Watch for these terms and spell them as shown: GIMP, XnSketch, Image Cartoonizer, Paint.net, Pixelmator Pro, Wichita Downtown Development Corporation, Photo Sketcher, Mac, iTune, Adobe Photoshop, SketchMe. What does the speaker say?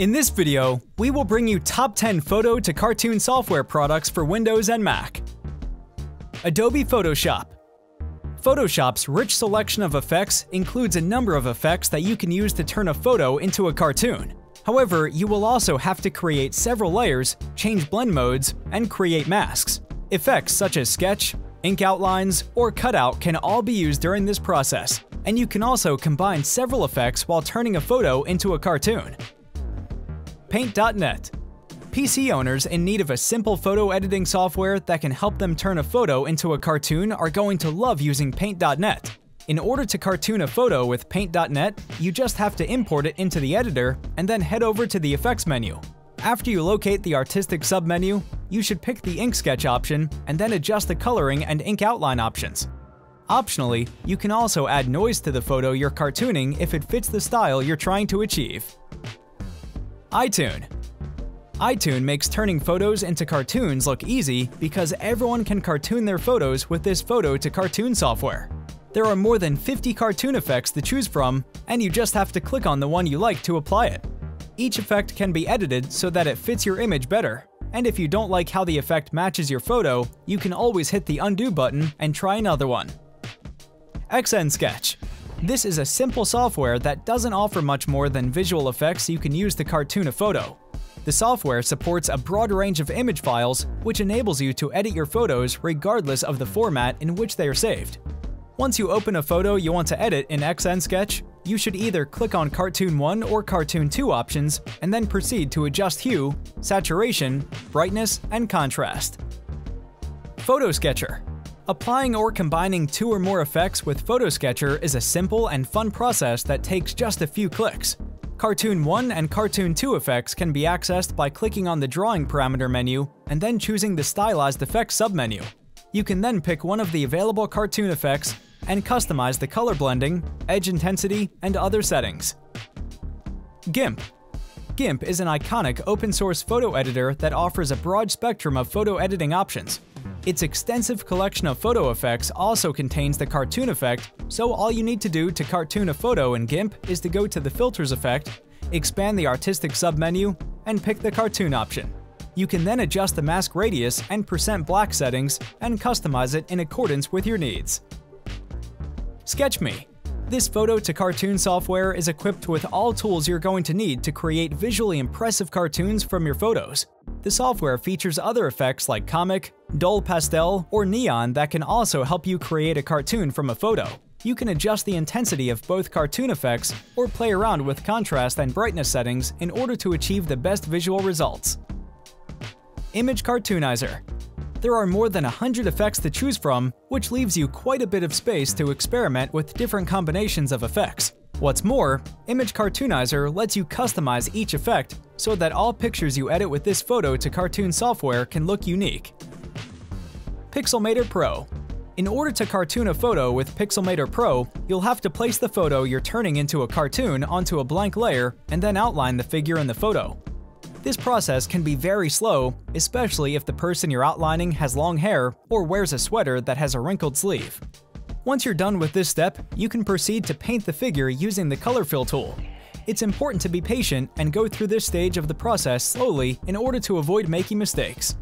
In this video, we will bring you top 10 photo to cartoon software products for Windows and Mac. Adobe Photoshop. Photoshop's rich selection of effects includes a number of effects that you can use to turn a photo into a cartoon. However, you will also have to create several layers, change blend modes, and create masks. Effects such as sketch, ink outlines, or cutout can all be used during this process, and you can also combine several effects while turning a photo into a cartoon. Paint.net. PC owners in need of a simple photo editing software that can help them turn a photo into a cartoon are going to love using Paint.net. In order to cartoon a photo with Paint.net, you just have to import it into the editor and then head over to the effects menu. After you locate the artistic submenu, you should pick the ink sketch option and then adjust the coloring and ink outline options. Optionally, you can also add noise to the photo you're cartooning if it fits the style you're trying to achieve. iTune. iTune makes turning photos into cartoons look easy because everyone can cartoon their photos with this photo to cartoon software. There are more than 50 cartoon effects to choose from, and you just have to click on the one you like to apply it. Each effect can be edited so that it fits your image better, and if you don't like how the effect matches your photo, you can always hit the undo button and try another one. XnSketch. This is a simple software that doesn't offer much more than visual effects you can use to cartoon a photo. The software supports a broad range of image files, which enables you to edit your photos regardless of the format in which they are saved. Once you open a photo you want to edit in XnSketch, you should either click on Cartoon 1 or Cartoon 2 options and then proceed to adjust hue, saturation, brightness, and contrast. Photo Sketcher. Applying or combining two or more effects with Photo Sketcher is a simple and fun process that takes just a few clicks. Cartoon 1 and Cartoon 2 effects can be accessed by clicking on the Drawing Parameter menu and then choosing the Stylized Effects submenu. You can then pick one of the available cartoon effects and customize the color blending, edge intensity, and other settings. GIMP. GIMP is an iconic open-source photo editor that offers a broad spectrum of photo editing options. Its extensive collection of photo effects also contains the cartoon effect, so all you need to do to cartoon a photo in GIMP is to go to the filters effect, expand the artistic submenu, and pick the cartoon option. You can then adjust the mask radius and percent black settings and customize it in accordance with your needs. SketchMe. This photo to cartoon software is equipped with all tools you're going to need to create visually impressive cartoons from your photos. The software features other effects like comic, dull pastel, or neon that can also help you create a cartoon from a photo. You can adjust the intensity of both cartoon effects or play around with contrast and brightness settings in order to achieve the best visual results. Image Cartoonizer. There are more than 100 effects to choose from, which leaves you quite a bit of space to experiment with different combinations of effects. What's more, Image Cartoonizer lets you customize each effect so that all pictures you edit with this photo to cartoon software can look unique. Pixelmator Pro. In order to cartoon a photo with Pixelmator Pro, you'll have to place the photo you're turning into a cartoon onto a blank layer and then outline the figure in the photo. This process can be very slow, especially if the person you're outlining has long hair or wears a sweater that has a wrinkled sleeve. Once you're done with this step, you can proceed to paint the figure using the color fill tool. It's important to be patient and go through this stage of the process slowly in order to avoid making mistakes.